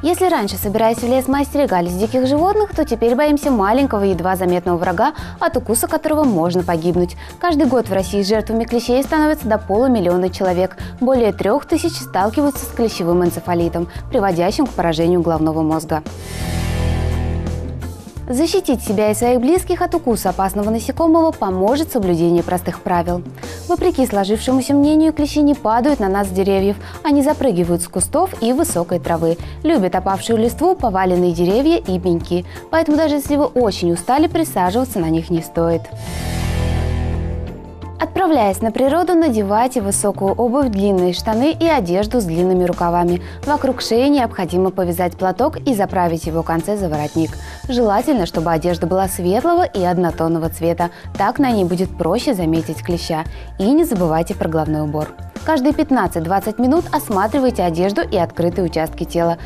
Если раньше, собираясь в лес, мы остерегались диких животных, то теперь боимся маленького, едва заметного врага, от укуса которого можно погибнуть. Каждый год в России жертвами клещей становится до полумиллиона человек. Более 3000 сталкиваются с клещевым энцефалитом, приводящим к поражению головного мозга. Защитить себя и своих близких от укуса опасного насекомого поможет соблюдение простых правил. Вопреки сложившемуся мнению, клещи не падают на нас с деревьев, они запрыгивают с кустов и высокой травы, любят опавшую листву, поваленные деревья и пеньки. Поэтому даже если вы очень устали, присаживаться на них не стоит. Отправляясь на природу, надевайте высокую обувь, длинные штаны и одежду с длинными рукавами. Вокруг шеи необходимо повязать платок и заправить его в конце за воротник. Желательно, чтобы одежда была светлого и однотонного цвета, так на ней будет проще заметить клеща. И не забывайте про головной убор. Каждые 15-20 минут осматривайте одежду и открытые участки тела.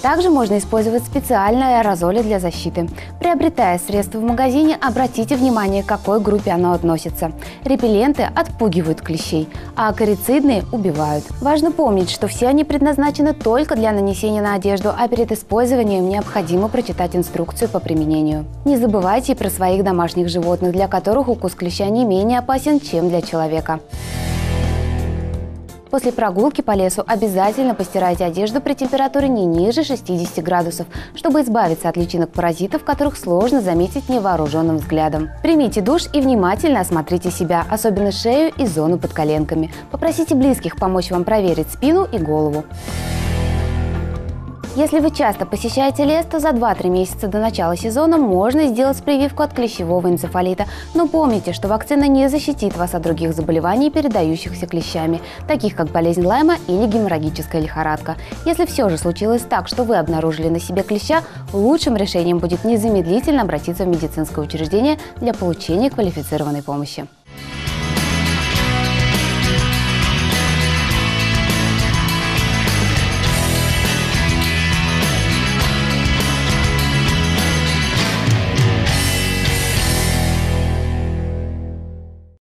Также можно использовать специальные аэрозоли для защиты. Приобретая средство в магазине, обратите внимание, к какой группе оно относится. Репелленты отпугивают клещей, а акарицидные убивают. Важно помнить, что все они предназначены только для нанесения на одежду, а перед использованием необходимо прочитать инструкцию по применению. Не забывайте и про своих домашних животных, для которых укус клеща не менее опасен, чем для человека. После прогулки по лесу обязательно постирайте одежду при температуре не ниже 60 градусов, чтобы избавиться от личинок паразитов, которых сложно заметить невооруженным взглядом. Примите душ и внимательно осмотрите себя, особенно шею и зону под коленками. Попросите близких помочь вам проверить спину и голову. Если вы часто посещаете лес, то за 2-3 месяца до начала сезона можно сделать прививку от клещевого энцефалита. Но помните, что вакцина не защитит вас от других заболеваний, передающихся клещами, таких как болезнь Лайма или геморрагическая лихорадка. Если все же случилось так, что вы обнаружили на себе клеща, лучшим решением будет незамедлительно обратиться в медицинское учреждение для получения квалифицированной помощи.